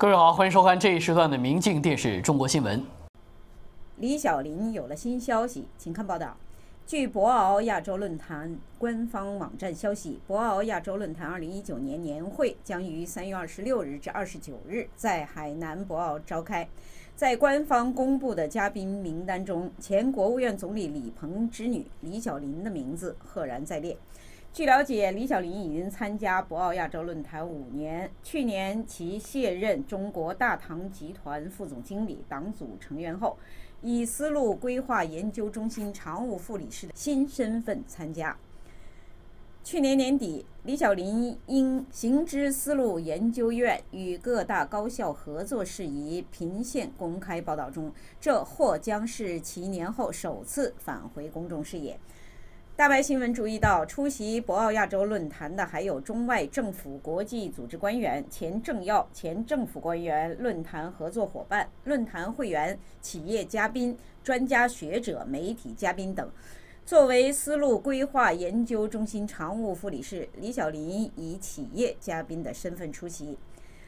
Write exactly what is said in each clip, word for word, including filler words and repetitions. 各位好，欢迎收看这一时段的明镜电视中国新闻。李小林有了新消息，请看报道。据博鳌亚洲论坛官方网站消息，博鳌亚洲论坛二零一九年年会将于三月二十六日至二十九日在海南博鳌召开。在官方公布的嘉宾名单中，前国务院总理李鹏之女李小林的名字赫然在列。 据了解，李小林已经参加博鳌亚洲论坛五年。去年其卸任中国大唐集团副总经理、党组成员后，以丝路规划研究中心常务副理事的新身份参加。去年年底，李小林因行知丝路研究院与各大高校合作事宜频现公开报道中，这或将是其年后首次返回公众视野。 大白新闻注意到，出席博鳌亚洲论坛的还有中外政府国际组织官员、前政要、前政府官员、论坛合作伙伴、论坛会员、企业嘉宾、专家学者、媒体嘉宾等。作为丝路规划研究中心常务副理事，李小林以企业嘉宾的身份出席。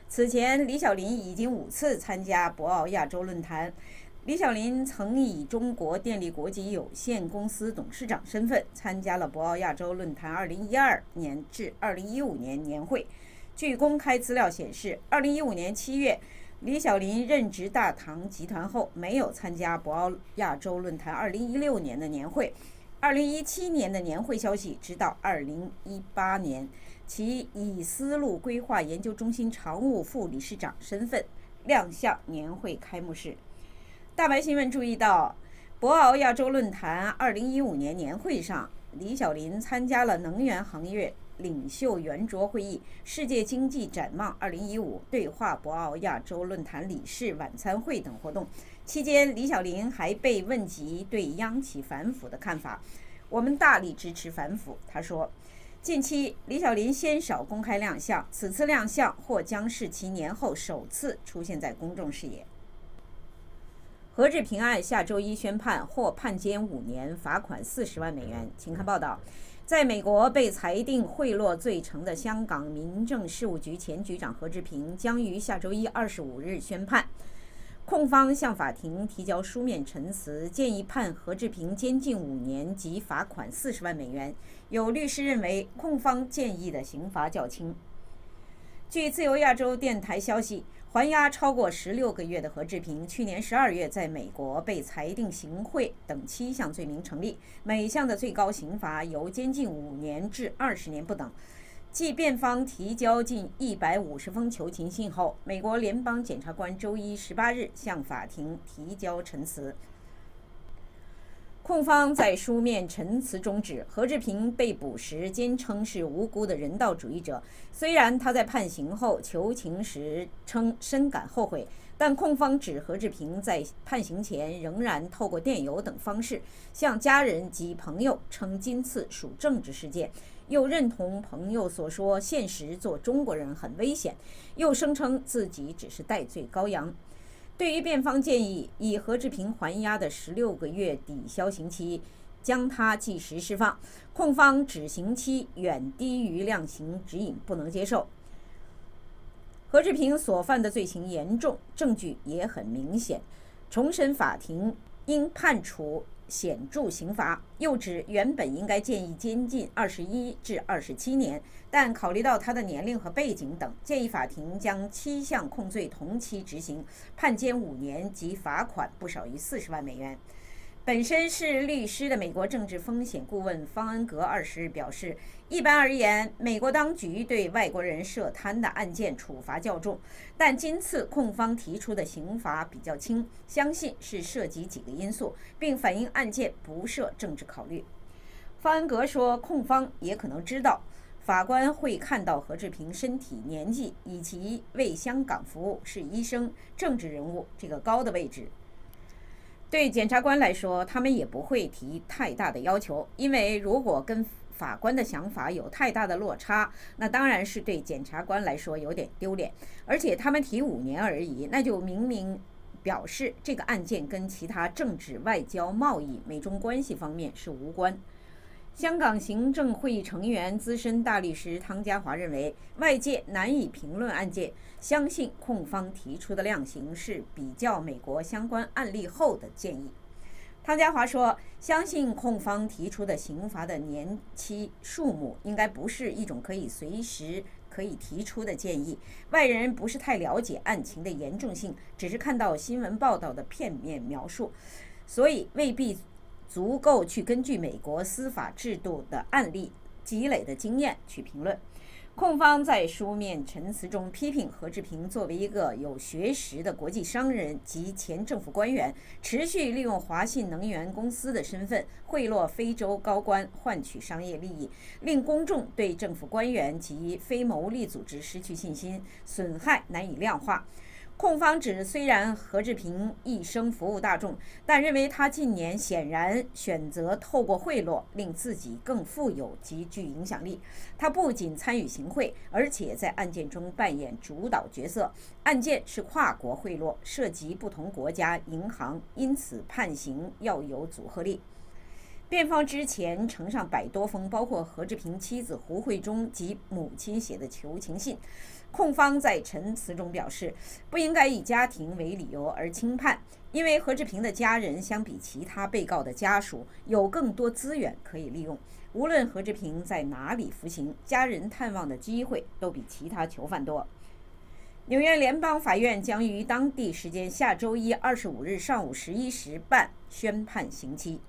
此前，李小林已经五次参加博鳌亚洲论坛。 李小林曾以中国电力国际有限公司董事长身份参加了博鳌亚洲论坛二零一二年至二零一五年年会。据公开资料显示， 二零一五年七月，李小林任职大唐集团后，没有参加博鳌亚洲论坛二零一六年的年会。二零一七年的年会消息，直到二零一八年，其以丝路规划研究中心常务副理事长身份亮相年会开幕式。 大白新闻注意到，博鳌亚洲论坛二零一五年年会上，李小林参加了能源行业领袖圆桌会议、世界经济展望二零一五对话博鳌亚洲论坛理事晚餐会等活动。期间，李小林还被问及对央企反腐的看法。我们大力支持反腐，他说。近期，李小林鲜少公开亮相，此次亮相或将是其年后首次出现在公众视野。 何志平案下周一宣判，或判监五年，罚款四十万美元。请看报道，在美国被裁定贿赂罪成的香港民政事务局前局长何志平将于下周一二十五日宣判。控方向法庭提交书面陈词，建议判何志平监禁五年及罚款四十万美元。有律师认为，控方建议的刑罚较轻。据自由亚洲电台消息。 还押超过十六个月的何志平，去年十二月在美国被裁定行贿等七项罪名成立，每项的最高刑罚由监禁五年至二十年不等。继辩方提交近一百五十封求情信后，美国联邦检察官周一十八日向法庭提交陈词。控方在书面陈词中指，何志平被捕时坚称是无辜的人道主义者。虽然他在判刑后求情时称深感后悔，但控方指何志平在判刑前仍然透过电邮等方式向家人及朋友称今次属政治事件，又认同朋友所说现实做中国人很危险，又声称自己只是戴罪羔羊。 对于辩方建议以何志平还押的十六个月抵消刑期，将他即时释放，控方指刑期远低于量刑指引，不能接受。何志平所犯的罪行严重，证据也很明显，重审法庭应判处显著刑罚。又指原本应该建议监禁二十一至二十七年，但考虑到他的年龄和背景等，建议法庭将七项控罪同期执行，判监五年及罚款不少于四十万美元。本身是律师的美国政治风险顾问方恩格二十日表示，一般而言，美国当局对外国人涉贪的案件处罚较重，但今次控方提出的刑罚比较轻，相信是涉及几个因素，并反映案件不涉政治考虑。方恩格说，控方也可能知道，法官会看到何志平身体、年纪以及为香港服务，是医生、政治人物这个高的位置。 对检察官来说，他们也不会提太大的要求，因为如果跟法官的想法有太大的落差，那当然是对检察官来说有点丢脸。而且他们提五年而已，那就明明表示这个案件跟其他政治、外交、贸易、美中关系方面是无关。香港行政会议成员、资深大律师汤家华认为，外界难以评论案件，相信控方提出的量刑是比较美国相关案例后的建议。汤家华说，相信控方提出的刑罚的年期数目应该不是一种可以随时可以提出的建议。外人不是太了解案情的严重性，只是看到新闻报道的片面描述，所以未必 足够去根据美国司法制度的案例积累的经验去评论。控方在书面陈词中批评何志平作为一个有学识的国际商人及前政府官员，持续利用华信能源公司的身份贿赂非洲高官，换取商业利益，令公众对政府官员及非牟利组织失去信心，损害难以量化。 控方指，虽然何志平一生服务大众，但认为他近年显然选择透过贿赂令自己更富有及具影响力。他不仅参与行贿，而且在案件中扮演主导角色。案件是跨国贿赂，涉及不同国家银行，因此判刑要有组合力。 辩方之前呈上百多封包括何志平妻子胡慧中及母亲写的求情信，控方在陈词中表示，不应该以家庭为理由而轻判，因为何志平的家人相比其他被告的家属有更多资源可以利用，无论何志平在哪里服刑，家人探望的机会都比其他囚犯多。 纽约联邦法院将于当地时间下周一二十五日上午十一时半宣判刑期。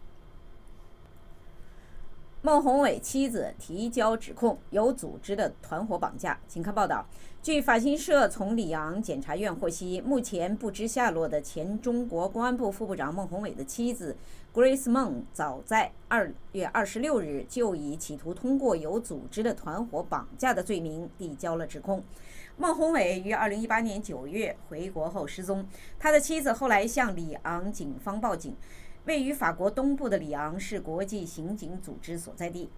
孟宏伟妻子提交指控，有组织的团伙绑架。请看报道。据法新社从里昂检察院获悉，目前不知下落的前中国公安部副部长孟宏伟的妻子 Grace Meng 早在二月二十六日就以企图通过有组织的团伙绑架的罪名递交了指控。孟宏伟于二零一八年九月回国后失踪，他的妻子后来向里昂警方报警。 位于法国东部的里昂是国际刑警组织所在地。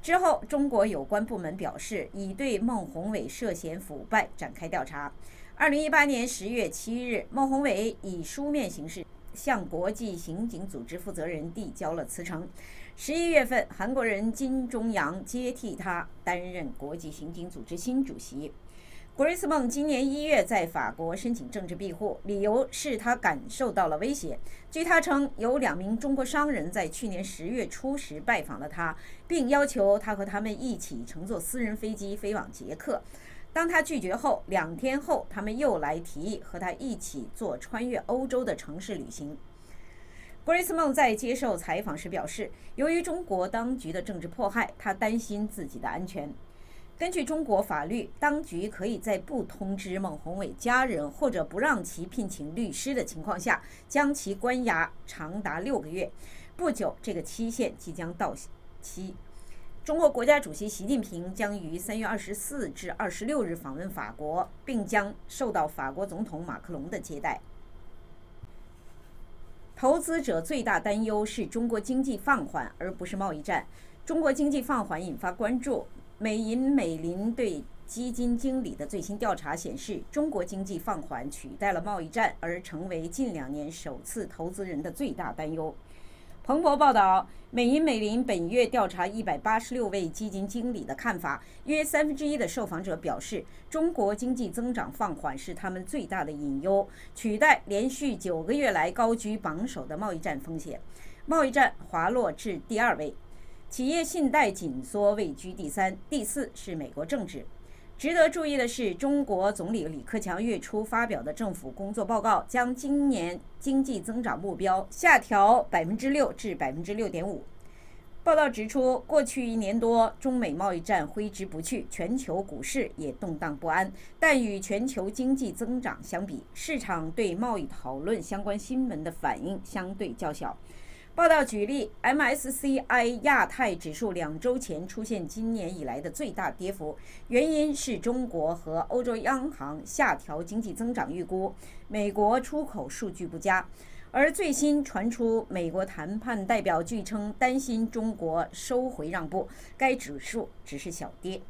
之后，中国有关部门表示，已对孟宏伟涉嫌腐败展开调查。二零一八年十月七日，孟宏伟以书面形式向国际刑警组织负责人递交了辞呈。十一月份，韩国人金钟阳接替他担任国际刑警组织新主席。 Grace Meng 今年一月在法国申请政治庇护，理由是她感受到了威胁。据她称，有两名中国商人在去年十月初时拜访了她，并要求她和他们一起乘坐私人飞机飞往捷克。当她拒绝后，两天后他们又来提议和她一起做穿越欧洲的城市旅行。 Grace Meng 在接受采访时表示，由于中国当局的政治迫害，她担心自己的安全。 根据中国法律，当局可以在不通知孟宏伟家人或者不让其聘请律师的情况下，将其关押长达六个月。不久，这个期限即将到期。中国国家主席习近平将于三月二十四至二十六日访问法国，并将受到法国总统马克龙的接待。 投资者最大担忧是中国经济放缓，而不是贸易战。中国经济放缓引发关注。美银美林对基金经理的最新调查显示，中国经济放缓取代了贸易战，而成为近两年首次投资人的最大担忧。彭博报道，美银美林本月调查一百八十六位基金经理的看法，约三分之一的受访者表示，中国经济增长放缓是他们最大的隐忧，取代连续九个月来高居榜首的贸易战风险。贸易战滑落至第二位。 企业信贷紧缩位居第三，第四是美国政治。值得注意的是，中国总理李克强月初发表的政府工作报告将今年经济增长目标下调 百分之六 至 百分之六点五。报道指出，过去一年多，中美贸易战挥之不去，全球股市也动荡不安。但与全球经济增长相比，市场对贸易讨论相关新闻的反应相对较小。 报道举例 ，M S C I 亚太指数两周前出现今年以来的最大跌幅，原因是中国和欧洲央行下调经济增长预估，美国出口数据不佳，而最新传出美国谈判代表据称担心中国收回让步，该指数只是小跌。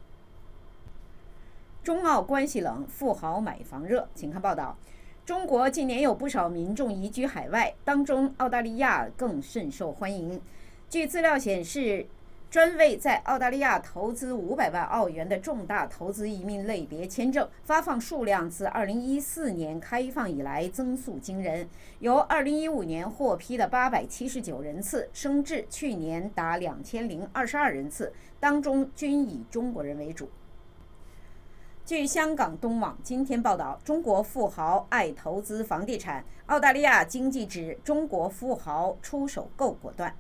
中澳关系冷，富豪买房热，请看报道。 中国近年有不少民众移居海外，当中澳大利亚更甚受欢迎。据资料显示，专为在澳大利亚投资五百万澳元的重大投资移民类别签证发放数量自二零一四年开放以来增速惊人，由二零一五年获批的八百七十九人次升至去年达两千零二十二人次，当中均以中国人为主。 据香港东网今天报道，中国富豪爱投资房地产，澳大利亚经济指中国富豪出手够果断。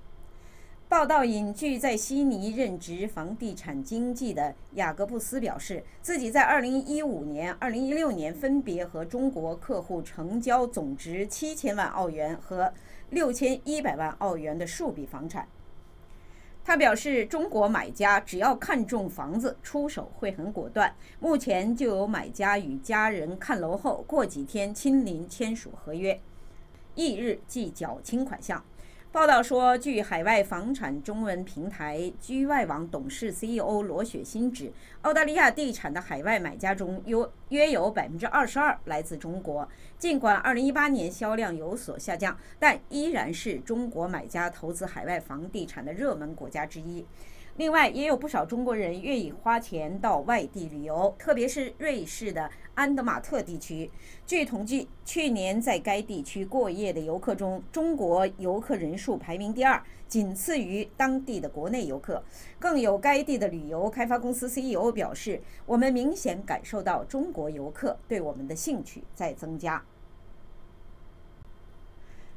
报道引据在悉尼任职房地产经济的雅各布斯表示，自己在二零一五年、二零一六年分别和中国客户成交总值七千万澳元和六千一百万澳元的数笔房产。 他表示，中国买家只要看中房子，出手会很果断。目前就有买家与家人看楼后，过几天亲临签署合约，翌日即缴清款项。报道说，据海外房产中文平台居外网董事 C E O 罗雪欣指，澳大利亚地产的海外买家中有约有 百分之二十二 来自中国。尽管二零一八年销量有所下降，但依然是中国买家投资海外房地产的热门国家之一。另外，也有不少中国人愿意花钱到外地旅游，特别是瑞士的安德马特地区。据统计，去年在该地区过夜的游客中，中国游客人数排名第二，仅次于当地的国内游客。更有该地的旅游开发公司 C E O 表示：“我们明显感受到中国游客对我们的兴趣在增加。”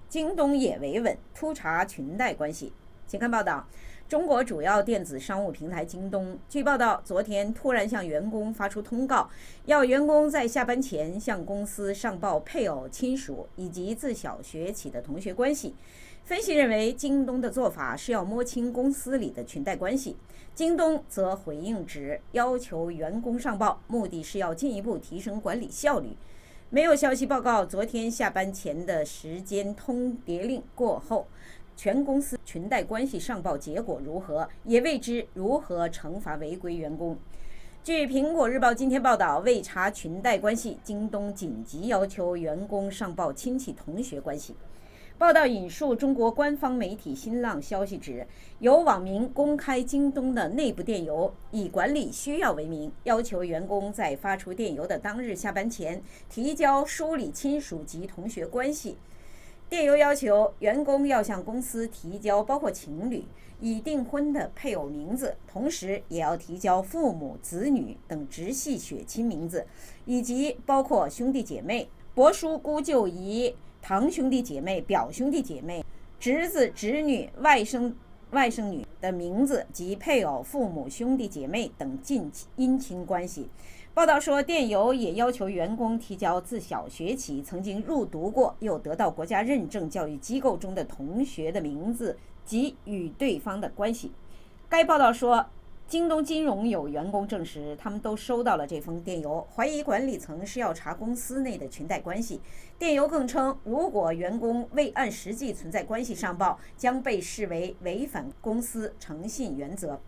京东也维稳，突查裙带关系。 请看报道，中国主要电子商务平台京东，据报道，昨天突然向员工发出通告，要员工在下班前向公司上报配偶、亲属以及自小学起的同学关系。分析认为，京东的做法是要摸清公司里的裙带关系。京东则回应指，要求员工上报，目的是要进一步提升管理效率。 没有消息报告，昨天下班前的时间通牒令过后，全公司裙带关系上报结果如何，也未知如何惩罚违规员工。据《苹果日报》今天报道，为查裙带关系，京东紧急要求员工上报亲戚同学关系。 报道引述中国官方媒体新浪消息指，有网民公开京东的内部电邮，以管理需要为名，要求员工在发出电邮的当日下班前提交梳理亲属及同学关系。电邮要求员工要向公司提交包括情侣、已订婚的配偶名字，同时也要提交父母、子女等直系血亲名字，以及包括兄弟姐妹、伯叔、姑舅、姨。 堂兄弟姐妹、表兄弟姐妹、侄子、侄女、外甥、外甥女的名字及配偶、父母、兄弟姐妹等近姻亲关系。报道说，电邮也要求员工提交自小学起曾经入读过又得到国家认证教育机构中的同学的名字及与对方的关系。该报道说。 京东金融有员工证实，他们都收到了这封电邮，怀疑管理层是要查公司内的裙带关系。电邮更称，如果员工未按实际存在关系上报，将被视为违反公司诚信原则。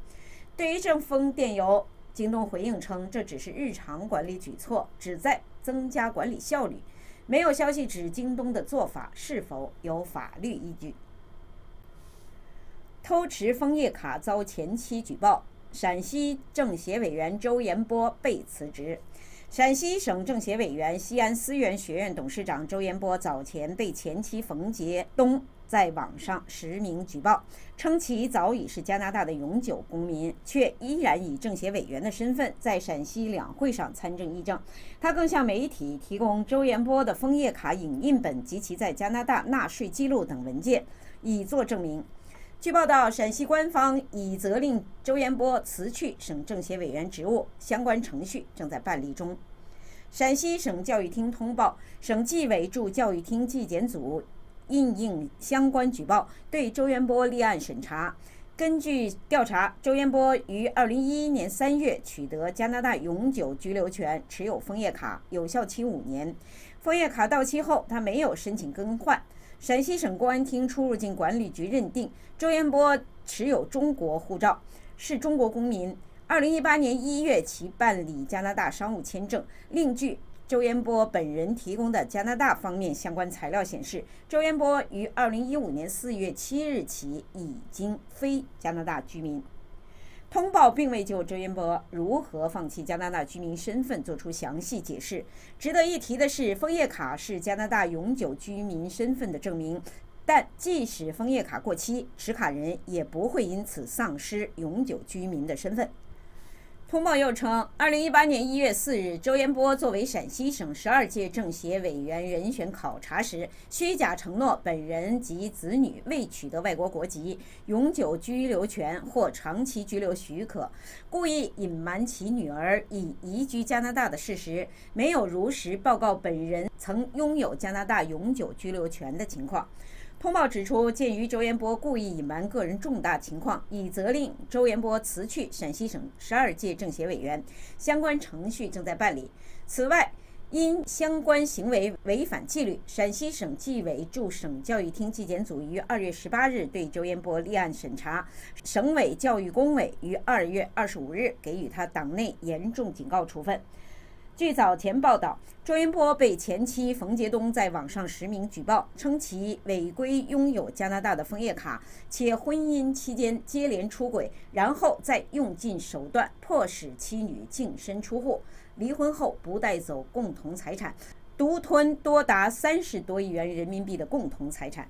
对于这封电邮，京东回应称，这只是日常管理举措，旨在增加管理效率。没有消息指京东的做法是否有法律依据。偷持枫叶卡遭前妻举报。 陕西政协委员周延波被辞职。陕西省政协委员、西安思源学院董事长周延波早前被前妻冯杰东在网上实名举报，称其早已是加拿大的永久公民，却依然以政协委员的身份在陕西两会上参政议政。他更向媒体提供周延波的枫叶卡影印本及其在加拿大纳税记录等文件，以作证明。 据报道，陕西官方已责令周延波辞去省政协委员职务，相关程序正在办理中。陕西省教育厅通报，省纪委驻教育厅纪检组因应相关举报，对周延波立案审查。根据调查，周延波于二零一一年三月取得加拿大永久居留权，持有枫叶卡，有效期五年。枫叶卡到期后，他没有申请更换。 陕西省公安厅出入境管理局认定周延波持有中国护照，是中国公民。二零一八年一月起办理加拿大商务签证。另据周延波本人提供的加拿大方面相关材料显示，周延波于二零一五年四月七日起已经非加拿大居民。通报并未就周元博如何放弃加拿大居民身份做出详细解释。值得一提的是，枫叶卡是加拿大永久居民身份的证明。 但即使枫叶卡过期，持卡人也不会因此丧失永久居民的身份。通报又称，二零一八年一月四日，周延波作为陕西省十二届政协委员人选考察时，虚假承诺本人及子女未取得外国国籍、永久居留权或长期居留许可，故意隐瞒其女儿已移居加拿大的事实，没有如实报告本人曾拥有加拿大永久居留权的情况。 通报指出，鉴于周延波故意隐瞒个人重大情况，已责令周延波辞去陕西省十二届政协委员，相关程序正在办理。此外，因相关行为违反纪律，陕西省纪委驻省教育厅纪检组于二月十八日对周延波立案审查，省委教育工委于二月二十五日给予他党内严重警告处分。 据早前报道，周延波被前妻冯杰东在网上实名举报，称其违规拥有加拿大的枫叶卡，且婚姻期间接连出轨，然后再用尽手段迫使妻女净身出户。离婚后不带走共同财产，独吞多达三十多亿元人民币的共同财产。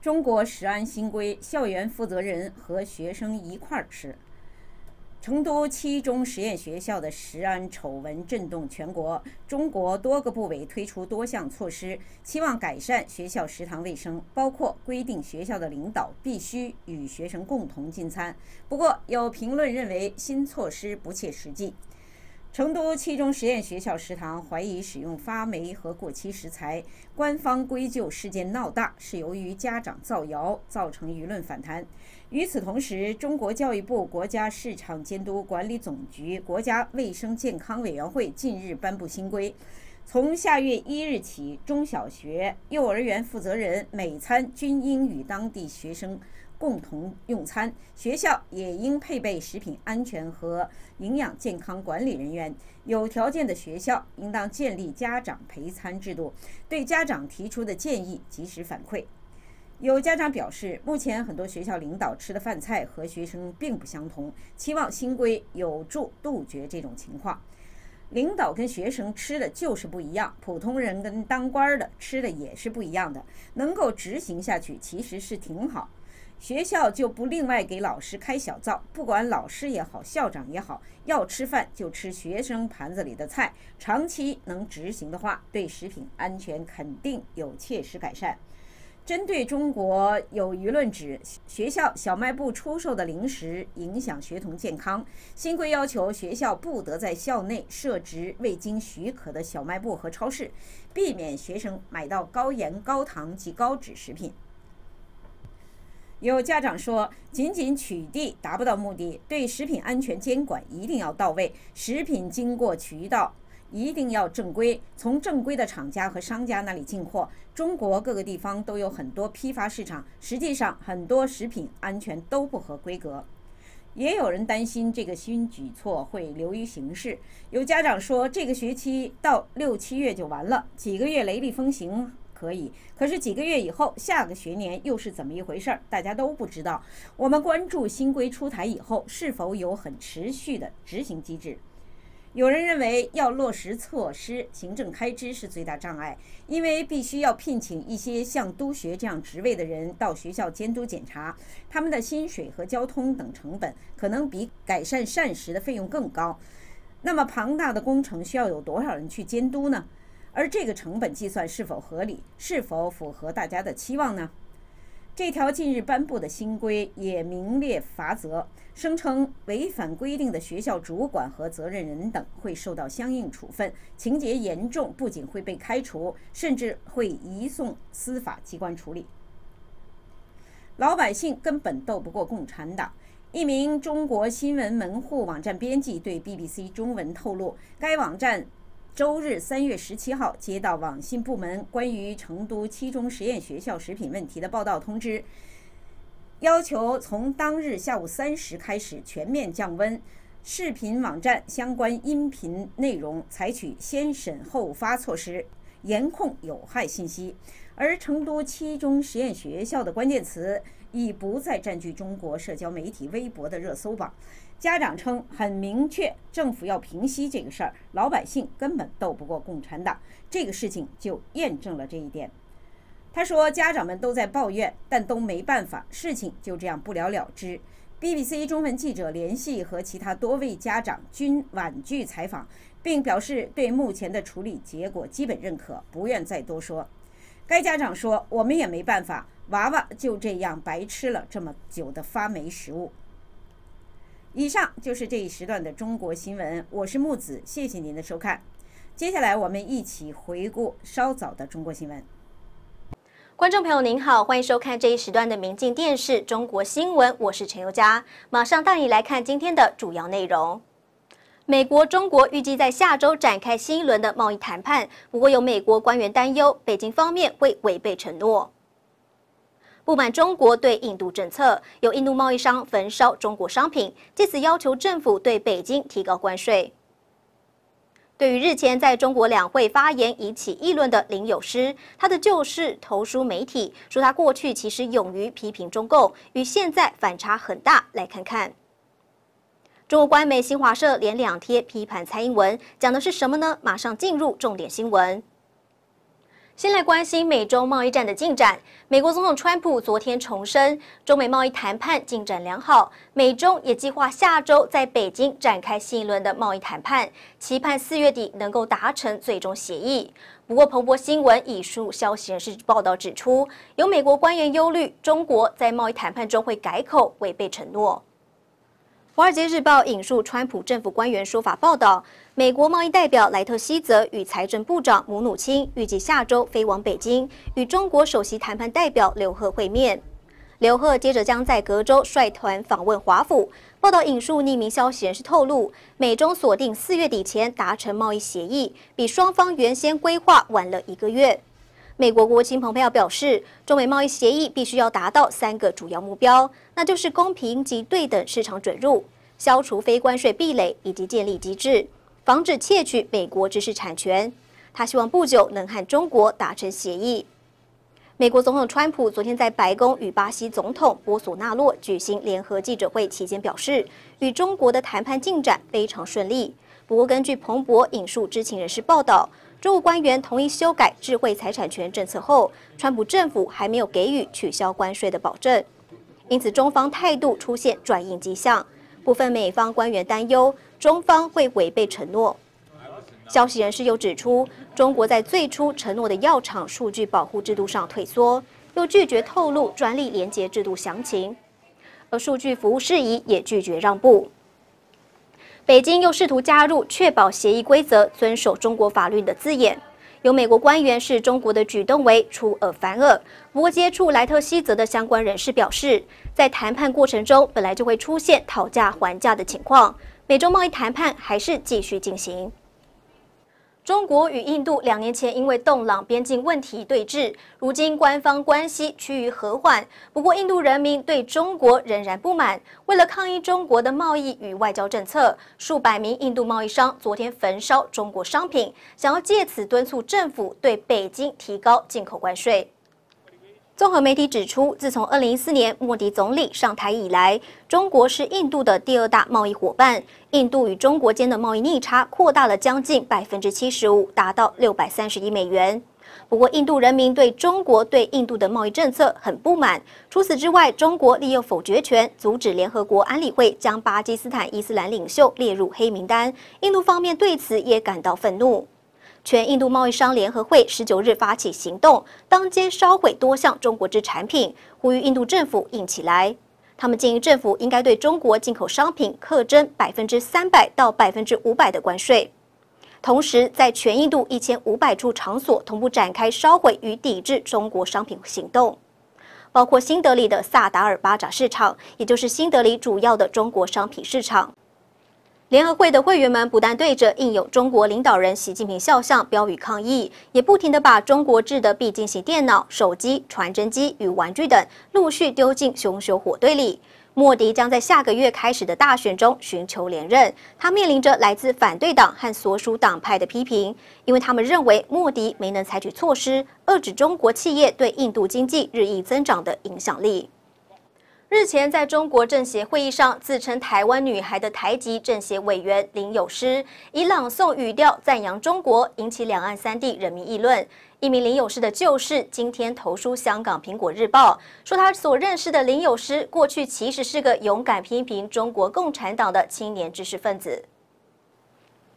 中国食安新规，校园负责人和学生一块儿吃。 成都七中实验学校的食安丑闻震动全国，中国多个部委推出多项措施，期望改善学校食堂卫生，包括规定学校的领导必须与学生共同进餐。不过，有评论认为新措施不切实际。 成都七中实验学校食堂怀疑使用发霉和过期食材，官方归咎事件闹大是由于家长造谣，造成舆论反弹。与此同时，中国教育部、国家市场监督管理总局、国家卫生健康委员会近日颁布新规，从下月一日起，中小学、幼儿园负责人每餐均应与当地学生 共同用餐，学校也应配备食品安全和营养健康管理人员。有条件的学校应当建立家长陪餐制度，对家长提出的建议及时反馈。有家长表示，目前很多学校领导吃的饭菜和学生并不相同，期望新规有助杜绝这种情况。 领导跟学生吃的就是不一样，普通人跟当官的吃的也是不一样的。能够执行下去，其实是挺好。学校就不另外给老师开小灶，不管老师也好，校长也好，要吃饭就吃学生盘子里的菜。长期能执行的话，对食品安全肯定有切实改善。 针对中国有舆论指学校小卖部出售的零食影响学童健康，新规要求学校不得在校内设置未经许可的小卖部和超市，避免学生买到高盐、高糖及高脂食品。有家长说，仅仅取缔达不到目的，对食品安全监管一定要到位，食品经过渠道 一定要正规，从正规的厂家和商家那里进货。中国各个地方都有很多批发市场，实际上很多食品安全都不合规格。也有人担心这个新举措会流于形式。有家长说，这个学期到六七月就完了，几个月雷厉风行可以，可是几个月以后，下个学年又是怎么一回事儿，大家都不知道。我们关注新规出台以后是否有很持续的执行机制。 有人认为，要落实措施，行政开支是最大障碍，因为必须要聘请一些像督学这样职位的人到学校监督检查，他们的薪水和交通等成本可能比改善膳食的费用更高。那么庞大的工程需要有多少人去监督呢？而这个成本计算是否合理，是否符合大家的期望呢？ 这条近日颁布的新规也明列罚则，声称违反规定的学校主管和责任人等会受到相应处分，情节严重不仅会被开除，甚至会移送司法机关处理。老百姓根本斗不过共产党。 一名中国新闻门户网站编辑对 B B C 中文透露，该网站 周日三月十七号接到网信部门关于成都七中实验学校食品问题的报道通知，要求从当日下午三时开始全面降温，视频网站相关音频内容采取先审后发措施，严控有害信息。而成都七中实验学校的关键词已不再占据中国社交媒体微博的热搜榜。家长称很明确，政府要平息这个事儿，老百姓根本斗不过共产党。这个事情就验证了这一点。他说，家长们都在抱怨，但都没办法，事情就这样不了了之。B B C 中文记者联系和其他多位家长均婉拒采访，并表示对目前的处理结果基本认可，不愿再多说。该家长说：“我们也没办法，娃娃就这样白吃了这么久的发霉食物。”以上就是这一时段的中国新闻，我是木子，谢谢您的收看。接下来我们一起回顾稍早的中国新闻。观众朋友您好，欢迎收看这一时段的明镜电视中国新闻，我是陈宥嘉，马上带你来看今天的主要内容。美国、中国预计在下周展开新一轮的贸易谈判，不过有美国官员担忧，北京方面会违背承诺。不满中国对印度政策，有印度贸易商焚烧中国商品，借此要求政府对北京提高关税。对于日前在中国两会发言引起议论的林有诗，他的旧事投书媒体，说他过去其实勇于批评中共，与现在反差很大。来看看，中国官媒新华社连两贴批判蔡英文，讲的是什么呢？马上进入重点新闻。先来关心美中贸易战的进展。美国总统川普昨天重申，中美贸易谈判进展良好，美中也计划下周在北京展开新一轮的贸易谈判，期盼四月底能够达成最终协议。不过，彭博新闻引述消息人士报道指出，有美国官员忧虑中国在贸易谈判中会改口，违背承诺。《华尔街日报》引述川普政府官员说法报道，美国贸易代表莱特希泽与财政部长姆努钦预计下周飞往北京，与中国首席谈判代表刘鹤会面。刘鹤接着将在隔周率团访问华府。报道引述匿名消息人士透露，美中锁定四月底前达成贸易协议，比双方原先规划晚了一个月。美国国务卿蓬佩奥表示，中美贸易协议必须要达到三个主要目标，那就是公平及对等市场准入、消除非关税壁垒以及建立机制，防止窃取美国知识产权。他希望不久能和中国达成协议。美国总统川普昨天在白宫与巴西总统波索纳洛举行联合记者会期间表示，与中国的谈判进展非常顺利。不过，根据彭博引述知情人士报道，中国官员同意修改智慧财产权政策后，川普政府还没有给予取消关税的保证，因此中方态度出现转硬迹象。部分美方官员担忧中方会违背承诺。消息人士又指出，中国在最初承诺的药厂数据保护制度上退缩，又拒绝透露专利连结制度详情，而数据服务事宜也拒绝让步。北京又试图加入确保协议规则遵守中国法律的字眼，有美国官员视中国的举动为出尔反尔。不过，接触莱特希泽的相关人士表示，在谈判过程中本来就会出现讨价还价的情况，美中贸易谈判还是继续进行。中国与印度两年前因为洞朗边境问题对峙，如今官方关系趋于和缓。不过，印度人民对中国仍然不满。为了抗议中国的贸易与外交政策，数百名印度贸易商昨天焚烧中国商品，想要借此敦促政府对北京提高进口关税。综合媒体指出，自从二零一四年莫迪总理上台以来，中国是印度的第二大贸易伙伴。印度与中国间的贸易逆差扩大了将近 百分之七十五， 达到六百三十亿美元。不过，印度人民对中国对印度的贸易政策很不满。除此之外，中国利用否决权阻止联合国安理会将巴基斯坦伊斯兰领袖列入黑名单，印度方面对此也感到愤怒。全印度贸易商联合会十九日发起行动，当街烧毁多项中国制产品，呼吁印度政府硬起来。他们建议政府应该对中国进口商品课征 百分之三百 到 百分之五百 的关税。同时，在全印度一千五百处场所同步展开烧毁与抵制中国商品行动，包括新德里的萨达尔巴扎市场，也就是新德里主要的中国商品市场。联合会的会员们不但对着印有中国领导人习近平肖像标语抗议，也不停地把中国制的笔记型电脑、手机、传真机与玩具等陆续丢进熊熊火堆里。莫迪将在下个月开始的大选中寻求连任。他面临着来自反对党和所属党派的批评，因为他们认为莫迪没能采取措施遏制中国企业对印度经济日益增长的影响力。 日前，在中国政协会议上，自称台湾女孩的台籍政协委员林友诗，以朗诵语调赞扬中国，引起两岸三地人民议论。一名林友诗的旧识今天投书香港《苹果日报》，说他所认识的林友诗，过去其实是个勇敢批评中国共产党的青年知识分子。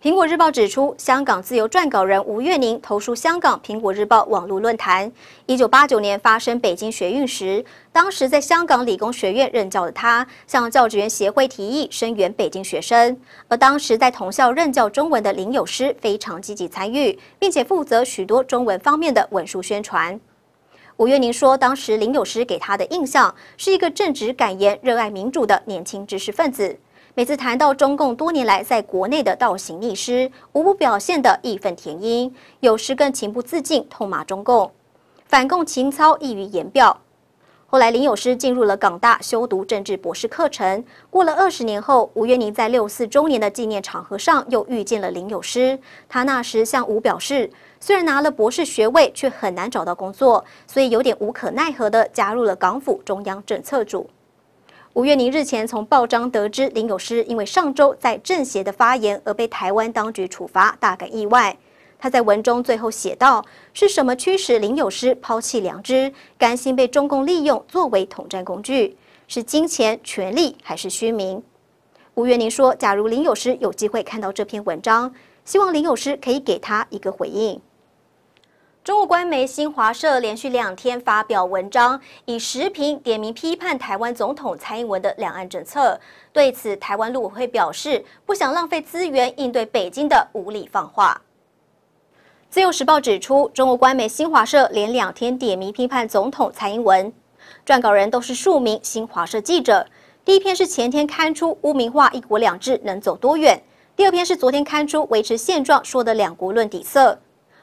苹果日报指出，香港自由撰稿人吴月宁投书香港苹果日报网络论坛。一九八九年发生北京学运时，当时在香港理工学院任教的他，向教职员协会提议声援北京学生。而当时在同校任教中文的林友诗非常积极参与，并且负责许多中文方面的文书宣传。 吴月宁说，当时林友诗给他的印象是一个正直、敢言、热爱民主的年轻知识分子。每次谈到中共多年来在国内的倒行逆施，无不表现得义愤填膺，有时更情不自禁痛骂中共，反共情操溢于言表。后来，林友诗进入了港大修读政治博士课程。过了二十年后，吴月宁在六四周年的纪念场合上又遇见了林友诗，他那时向吴表示， 虽然拿了博士学位，却很难找到工作，所以有点无可奈何地加入了港府中央政策组。吴月宁日前从报章得知，林友诗因为上周在政协的发言而被台湾当局处罚，大感意外。他在文中最后写道：“是什么驱使林友诗抛弃良知，甘心被中共利用作为统战工具？是金钱、权力，还是虚名？”吴月宁说：“假如林友诗有机会看到这篇文章，希望林友诗可以给他一个回应。” 中国官媒新华社连续两天发表文章，以时评点名批判台湾总统蔡英文的两岸政策。对此，台湾陆委会表示不想浪费资源应对北京的无理放话。自由时报指出，中国官媒新华社连两天点名批判总统蔡英文，撰稿人都是数名新华社记者。第一篇是前天刊出污名化“一国两制”能走多远，第二篇是昨天刊出维持现状说的“两国论”底色。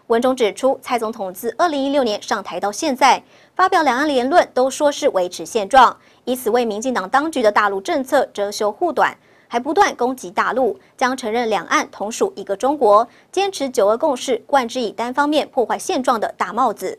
文中指出，蔡总统自二零一六年上台到现在，发表两岸言论都说是维持现状，以此为民进党当局的大陆政策遮羞护短，还不断攻击大陆，将承认两岸同属一个中国，坚持九二共识，冠之以单方面破坏现状的大帽子。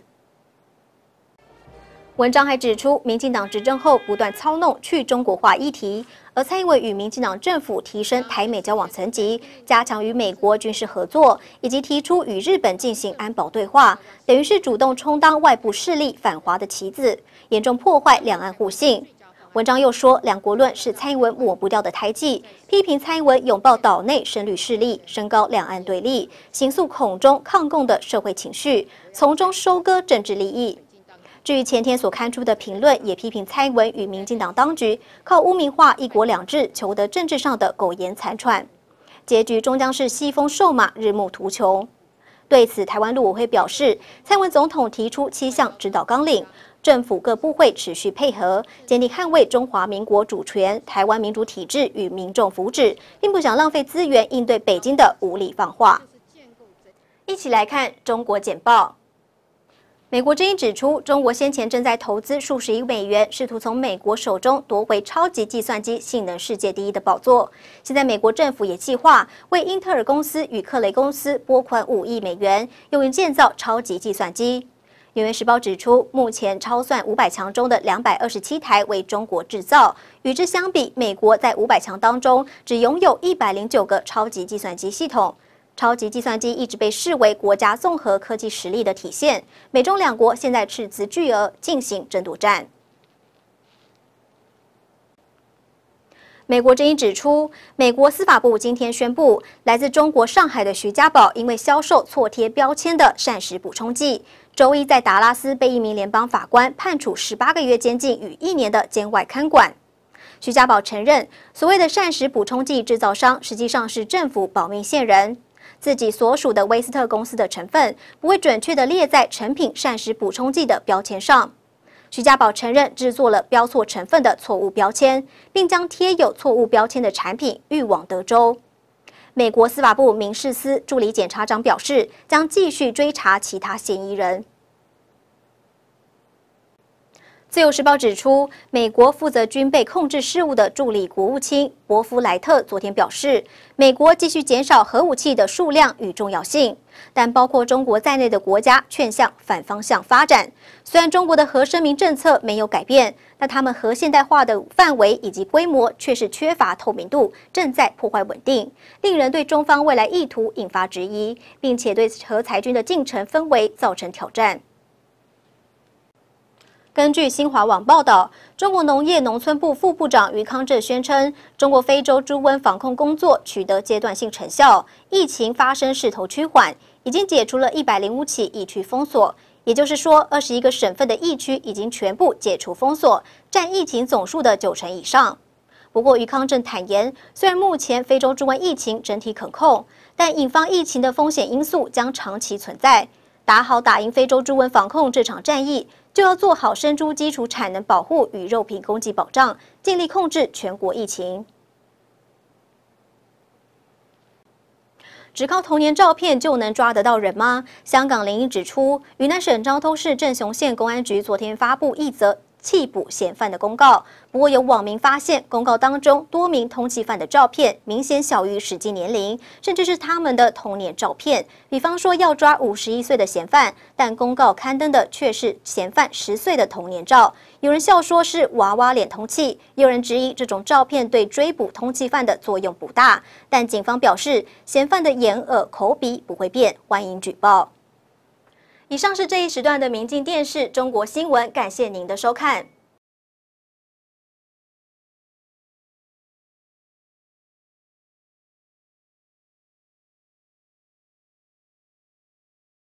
文章还指出，民进党执政后不断操弄去中国化议题，而蔡英文与民进党政府提升台美交往层级，加强与美国军事合作，以及提出与日本进行安保对话，等于是主动充当外部势力反华的棋子，严重破坏两岸互信。文章又说，两国论是蔡英文抹不掉的胎记，批评蔡英文拥抱岛内深绿势力，升高两岸对立，形塑恐中抗共的社会情绪，从中收割政治利益。 至于前天所刊出的评论，也批评蔡英文与民进党当局靠污名化“一国两制”求得政治上的苟延残喘，结局终将是西风瘦马，日暮途穷。对此，台湾陆委会表示，蔡英文总统提出七项指导纲领，政府各部会持续配合，坚定捍卫中华民国主权、台湾民主体制与民众福祉，并不想浪费资源应对北京的无理放话。一起来看《中国简报》。 美国之音指出，中国先前正在投资数十亿美元，试图从美国手中夺回超级计算机性能世界第一的宝座。现在，美国政府也计划为英特尔公司与克雷公司拨款五亿美元，用于建造超级计算机。《纽约时报》指出，目前超算五百强中的两百二十七台为中国制造，与之相比，美国在五百强当中只拥有一百零九个超级计算机系统。 超级计算机一直被视为国家综合科技实力的体现。美中两国现在斥资巨额进行争夺战。美国之音指出，美国司法部今天宣布，来自中国上海的徐家宝因为销售错贴标签的膳食补充剂，周一在达拉斯被一名联邦法官判处十八个月监禁与一年的监外看管。 徐家宝承认，所谓的膳食补充剂制造商实际上是政府保密线人，自己所属的威斯特公司的成分不会准确地列在成品膳食补充剂的标签上。徐家宝承认制作了标错成分的错误标签，并将贴有错误标签的产品运往德州。美国司法部民事司助理检察长表示，将继续追查其他嫌疑人。自由时报指出，美国负责军备控制事务的助理国务卿伯夫莱特昨天表示，美国继续减少核武器的数量与重要性，但包括中国在内的国家劝向反方向发展。虽然中国的核声明政策没有改变，但他们核现代化的范围以及规模却是缺乏透明度，正在破坏稳定，令人对中方未来意图引发质疑，并且对核裁军的进程氛围造成挑战。 根据新华网报道，中国农业农村部副部长于康震宣称，中国非洲猪瘟防控工作取得阶段性成效，疫情发生势头趋缓，已经解除了一百零五起疫区封锁。也就是说， 二十一个省份的疫区已经全部解除封锁，占疫情总数的九成以上。不过，于康震坦言，虽然目前非洲猪瘟疫情整体可控，但引发疫情的风险因素将长期存在。打好打赢非洲猪瘟防控这场战役， 就要做好生猪基础产能保护与肉品供给保障，尽力控制全国疫情。只靠童年照片就能抓得到人吗？香港林英指出，云南省昭通市镇雄县公安局昨天发布一则缉捕嫌犯的公告，不过有网民发现，公告当中多名通缉犯的照片明显小于实际年龄，甚至是他们的童年照片。比方说要抓五十一岁的嫌犯，但公告刊登的却是嫌犯十岁的童年照。有人笑说是娃娃脸通缉，有人质疑这种照片对追捕通缉犯的作用不大。但警方表示，嫌犯的眼、耳、口、鼻不会变，欢迎举报。 以上是这一时段的《明镜电视》中国新闻，感谢您的收看。